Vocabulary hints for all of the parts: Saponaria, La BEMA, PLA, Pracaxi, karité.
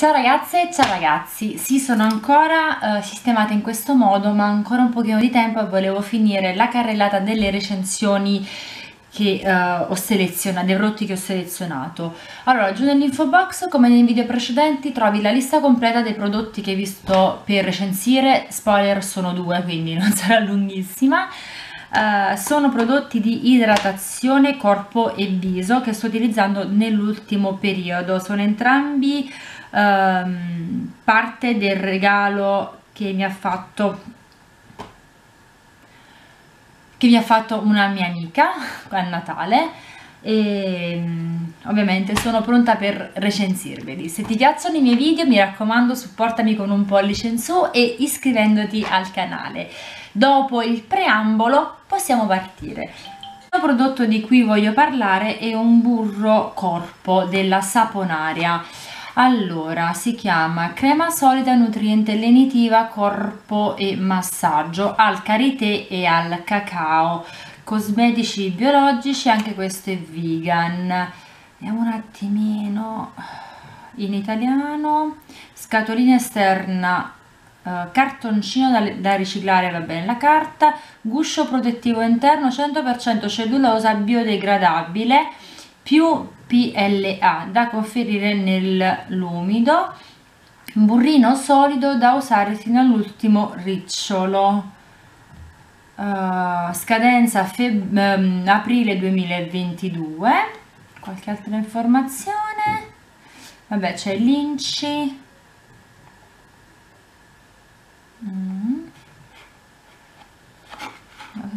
Ciao ragazze, ciao ragazzi, sì, sono ancora sistemata in questo modo, ma ancora un pochino di tempo e volevo finire la carrellata delle recensioni che ho selezionato, dei prodotti che ho selezionato. Allora, giù nell'info box, come nei video precedenti, trovi la lista completa dei prodotti che vi sto per recensire. Spoiler, sono due, quindi non sarà lunghissima. Sono prodotti di idratazione corpo e viso che sto utilizzando nell'ultimo periodo. Sono entrambi parte del regalo che mi ha fatto una mia amica a Natale e ovviamente sono pronta per recensirveli. Se ti piacciono i miei video, mi raccomando, supportami con un pollice in su e iscrivendoti al canale. Dopo il preambolo possiamo partire. Il prodotto di cui voglio parlare è un burro corpo della Saponaria. Allora, si chiama crema solida nutriente lenitiva corpo e massaggio al karité e al cacao, cosmetici biologici, anche questo è vegan. Vediamo un attimino in italiano. Scatolina esterna, cartoncino da riciclare, va bene la carta, guscio protettivo interno 100% cellulosa biodegradabile più PLA da conferire nell'umido, burrino solido da usare fino all'ultimo ricciolo, scadenza aprile 2022, qualche altra informazione, vabbè c'è l'INCI.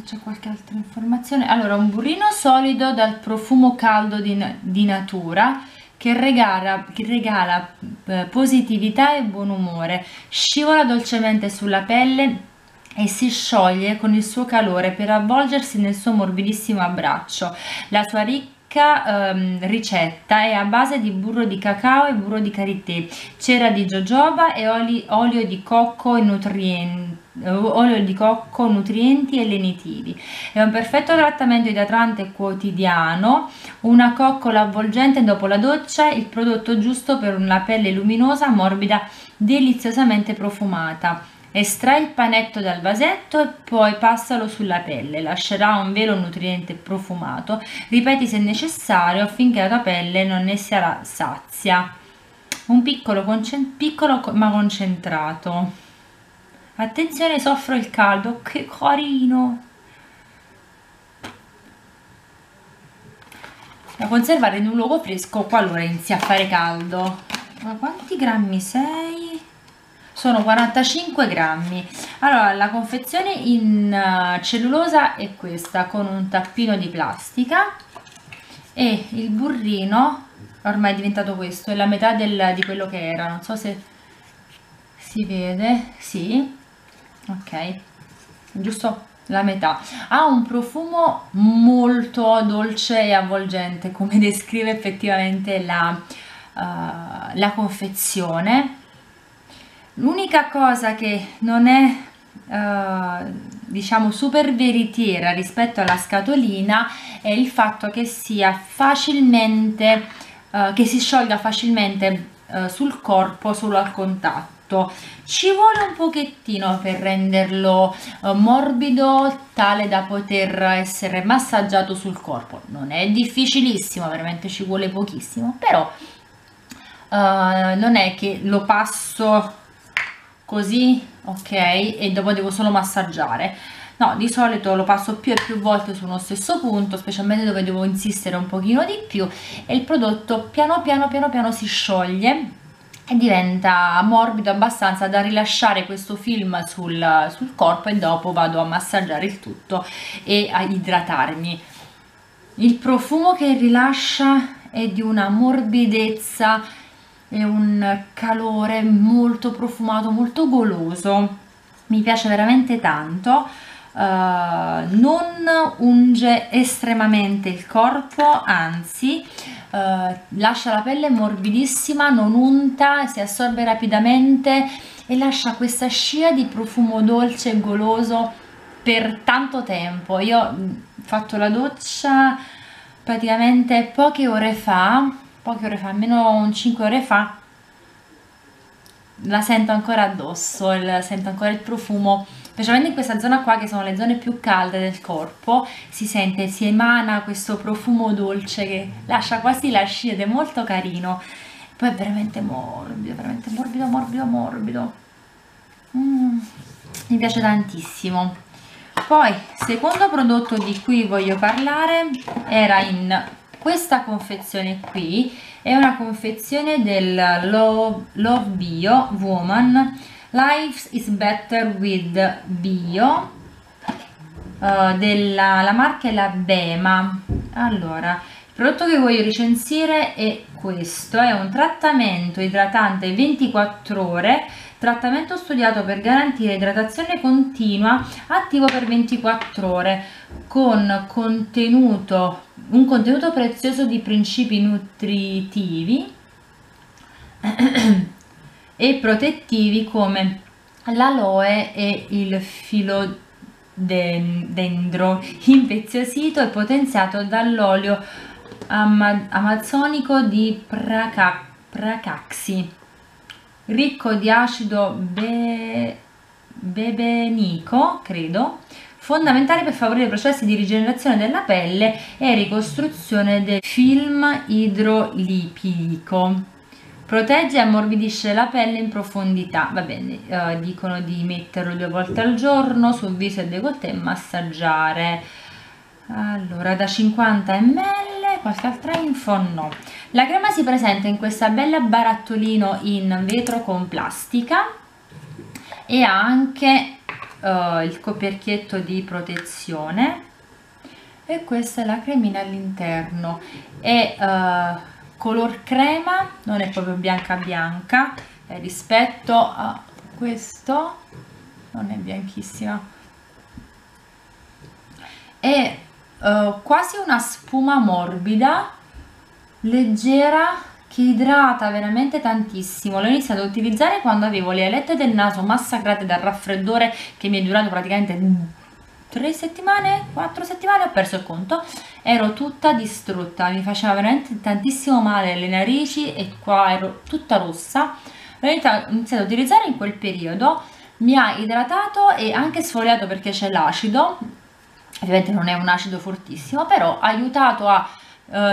C'è qualche altra informazione. Allora, un burrino solido dal profumo caldo di natura che regala positività e buon umore, scivola dolcemente sulla pelle e si scioglie con il suo calore per avvolgersi nel suo morbidissimo abbraccio. La sua ricca ricetta è a base di burro di cacao e burro di karité, cera di jojoba e olio di cocco e nutrienti. E lenitivi. È un perfetto trattamento idratante quotidiano, una coccola avvolgente dopo la doccia, il prodotto giusto per una pelle luminosa, morbida, deliziosamente profumata. Estrai il panetto dal vasetto e poi passalo sulla pelle, lascerà un velo nutriente profumato. Ripeti se necessario affinché la tua pelle non ne sarà sazia. Un piccolo ma concentrato. Attenzione, soffro il caldo, che carino! Da conservare in un luogo fresco qualora inizi a fare caldo. Ma quanti grammi sei? Sono 45 grammi. Allora, la confezione in cellulosa è questa, con un tappino di plastica, e il burrino ormai è diventato questo, è la metà di quello che era, non so se si vede, sì. Ok, giusto la metà. Ha un profumo molto dolce e avvolgente, come descrive effettivamente la confezione. L'unica cosa che non è diciamo super veritiera rispetto alla scatolina è il fatto che sia facilmente che si sciolga facilmente sul corpo solo al contatto. Ci vuole un pochettino per renderlo morbido, tale da poter essere massaggiato sul corpo. Non è difficilissimo, veramente ci vuole pochissimo, però non è che lo passo così, ok, e dopo devo solo massaggiare. No, di solito lo passo più e più volte su uno stesso punto, specialmente dove devo insistere un pochino di più, e il prodotto piano piano si scioglie e diventa morbido abbastanza da rilasciare questo film sul corpo, e dopo vado a massaggiare il tutto e a idratarmi. Il profumo che rilascia è di una morbidezza e un calore molto profumato, molto goloso, mi piace veramente tanto. Non unge estremamente il corpo, anzi lascia la pelle morbidissima, non unta, si assorbe rapidamente e lascia questa scia di profumo dolce e goloso per tanto tempo. Io ho fatto la doccia praticamente poche ore fa, almeno 5 ore fa, la sento ancora addosso, sento ancora il profumo, specialmente in questa zona qua che sono le zone più calde del corpo, si sente, si emana questo profumo dolce che lascia quasi la scia ed è molto carino. Poi è veramente morbido, morbido, morbido. Mi piace tantissimo. Poi, secondo prodotto di cui voglio parlare era in questa confezione qui, è una confezione del Love Bio Woman, Life is Better with Bio, della marca La BEMA. Allora, il prodotto che voglio recensire è questo, è un trattamento idratante 24 ore, trattamento studiato per garantire idratazione continua, attivo per 24 ore, con un contenuto prezioso di principi nutritivi e protettivi come l'aloe e il filodendro, impreziosito e potenziato dall'olio amazzonico di Pracaxi, ricco di acido bebenico, credo, fondamentale per favorire i processi di rigenerazione della pelle e ricostruzione del film idrolipidico. Protegge e ammorbidisce la pelle in profondità. Va bene, dicono di metterlo 2 volte al giorno sul viso e décolleté e massaggiare. Allora, da 50 ml, qualche altra info no. La crema si presenta in questa bella barattolino in vetro con plastica e ha anche il coperchietto di protezione, e questa è la cremina all'interno. È color crema, non è proprio bianca bianca, rispetto a questo non è bianchissima, è quasi una spuma morbida, leggera, che idrata veramente tantissimo. L'ho iniziato a utilizzare quando avevo le alette del naso massacrate dal raffreddore che mi è durato praticamente 3 settimane, 4 settimane, ho perso il conto, ero tutta distrutta, mi faceva veramente tantissimo male le narici e qua ero tutta rossa. L'ho iniziato a utilizzare in quel periodo, mi ha idratato e anche sfoliato perché c'è l'acido, ovviamente non è un acido fortissimo, però ha aiutato a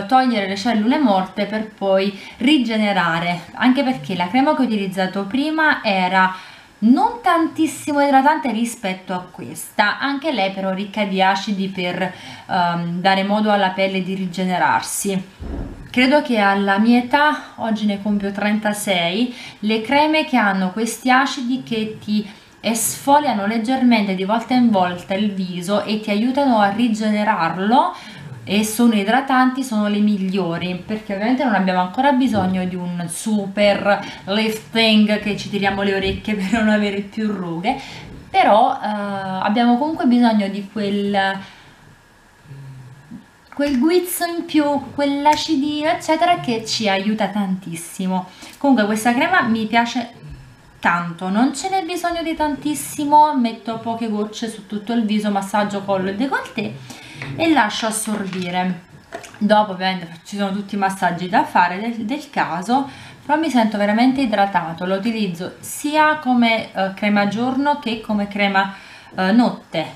togliere le cellule morte per poi rigenerare, anche perché la crema che ho utilizzato prima era non tantissimo idratante rispetto a questa, anche lei però ricca di acidi per dare modo alla pelle di rigenerarsi. Credo che alla mia età, oggi ne compio 36, le creme che hanno questi acidi che ti esfoliano leggermente di volta in volta il viso e ti aiutano a rigenerarlo e sono idratanti, sono le migliori, perché ovviamente non abbiamo ancora bisogno di un super lifting che ci tiriamo le orecchie per non avere più rughe, però abbiamo comunque bisogno di quel guizzo in più, quell'acidina eccetera, che ci aiuta tantissimo. Comunque questa crema mi piace tanto, non ce n'è bisogno di tantissimo, metto poche gocce su tutto il viso, massaggio collo e décolleté e lascio assorbire. Dopo ovviamente ci sono tutti i massaggi da fare del caso, però mi sento veramente idratato. Lo utilizzo sia come crema giorno che come crema notte,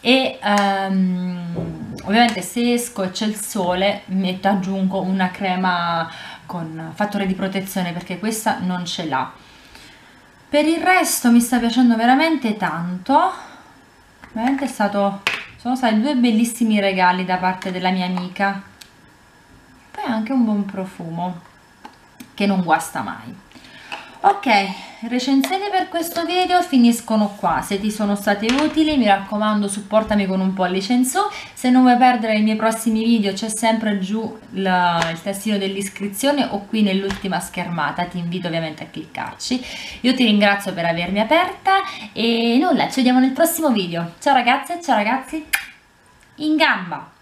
e ovviamente se esco e c'è il sole aggiungo una crema con fattore di protezione perché questa non ce l'ha. Per il resto mi sta piacendo veramente tanto. Veramente sono stati 2 bellissimi regali da parte della mia amica. Poi anche un buon profumo che non guasta mai. Ok, recensioni per questo video finiscono qua. Se ti sono state utili, mi raccomando, supportami con un pollice in su. Se non vuoi perdere i miei prossimi video, c'è sempre giù il tastino dell'iscrizione o qui nell'ultima schermata. Ti invito ovviamente a cliccarci. Io ti ringrazio per avermi aperta e nulla, ci vediamo nel prossimo video. Ciao ragazze, ciao ragazzi, in gamba!